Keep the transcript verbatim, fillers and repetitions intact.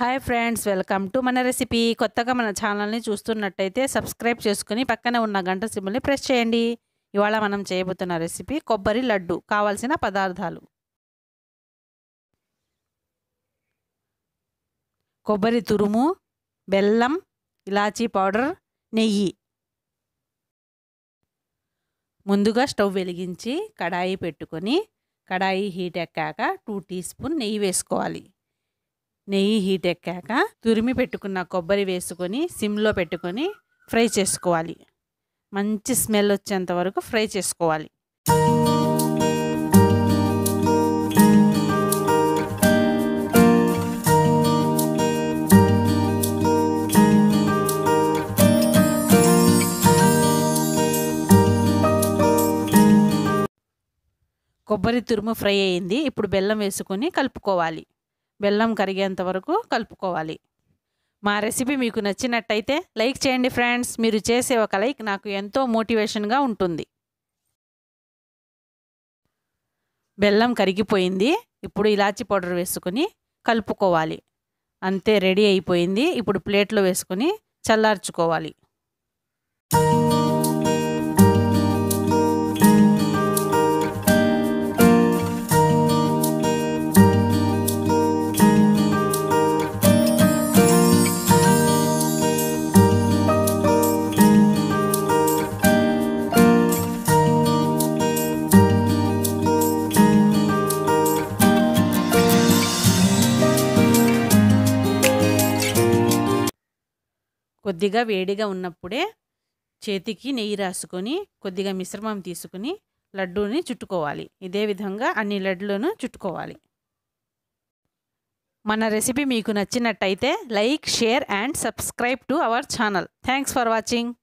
Hi friends, welcome to मन recipe. కొత్తగా మన ఛానల్ ని చూస్తున్నట్లయితే సబ్స్క్రైబ్ చేసుకొని పక్కనే ఉన్న గంట సింబల్ ని ప్రెస్ చేయండి। ఇవాళ మనం చేయబోతున్న రెసిపీ కొబ్బరి లడ్డు। కావాల్సిన పదార్థాలు: కొబ్బరి తురుము, బెల్లం, ఇలాచి పౌడర్, నెయ్యి। ముందుగా స్టవ్ వెలిగించి కడాయి పెట్టుకొని కడాయి హీట్ ఎక్కాక टू టీ స్పూన్ నెయ్యి వేసుకోవాలి। నెయ్యి హీట్ ఎక్కాక తురిమి పెట్టుకున్న కొబ్బరి వేసుకొని సిమ్లో పెట్టుకొని ఫ్రై చేసుకోవాలి। మంచి స్మెల్ వచ్చేంత వరకు ఫ్రై చేసుకోవాలి। కొబ్బరి తురుము ఫ్రై అయింది। ఇప్పుడు బెల్లం వేసుకొని కలుపుకోవాలి। బెల్లం కరిగేంత వరకు కలుపుకోవాలి। మా రెసిపీ మీకు నచ్చినట్లయితే లైక్ చేయండి ఫ్రెండ్స్। మీరు చేసే ఒక లైక్ నాకు ఎంతో మోటివేషన్గా ఉంటుంది। బెల్లం కరిగిపోయింది। ఇప్పుడు ఇలాచి పౌడర్ వేసుకొని కలుపుకోవాలి। అంతే, రెడీ అయిపోయింది। ఇప్పుడు ప్లేట్లో వేసుకొని చల్లార్చుకోవాలి। కొద్దిగా వేడిగా ఉన్నప్పుడే చేతికి నెయ్యి రాసుకొని కొద్దిగా మిశ్రమం తీసుకొని లడ్డూని చుట్టుకోవాలి। ఇదే విధంగా అన్ని లడ్డూలను చుట్టుకోవాలి। మన రెసిపీ మీకు నచ్చినట్లయితే like, share and subscribe to our channel. Thanks for watching.